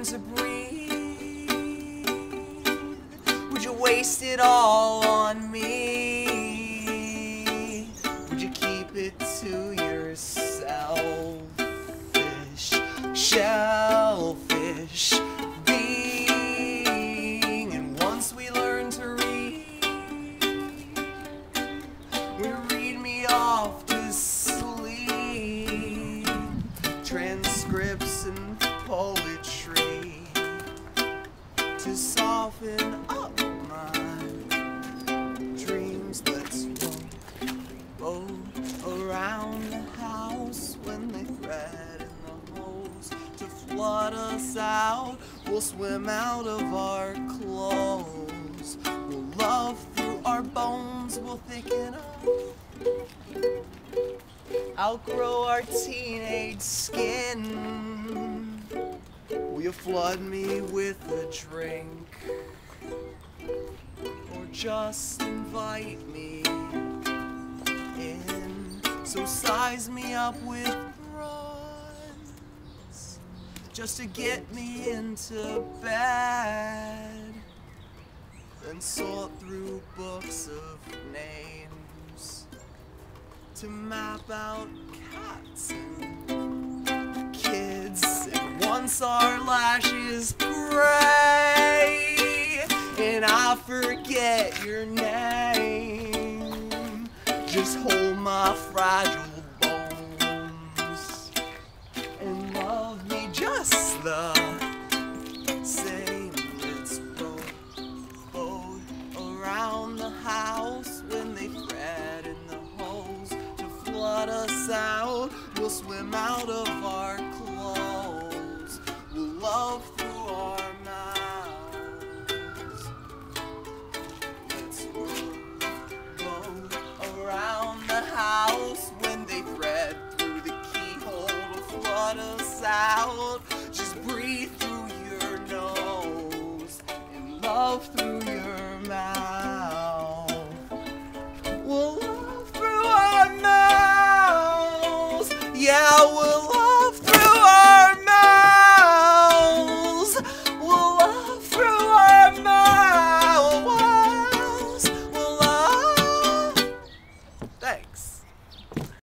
learn to breathe? Would you waste it all on me? Would you keep it to yourself? Shellfish being, and once we learn to read, we read me off to sleep. Transcripts and poetry to soften up my dreams. Let's roll around the house when they thread in the holes to flood us out. We'll swim out of our clothes. We'll love through our bones. We'll thicken up, outgrow our teenage skin. Will you flood me with a drink, or just invite me in? So size me up with bronze, just to get me into bed, and sort through books of names to map out cats and kids. And once our lashes gray, and I forget your name, just hold my fragile bones and love me just the same. Let's boat around the house when they thread in the holes to flood us out. We'll swim out of our clothes. We'll love through our mouths. Let's boat around the house when they thread through the keyhole to flood us out.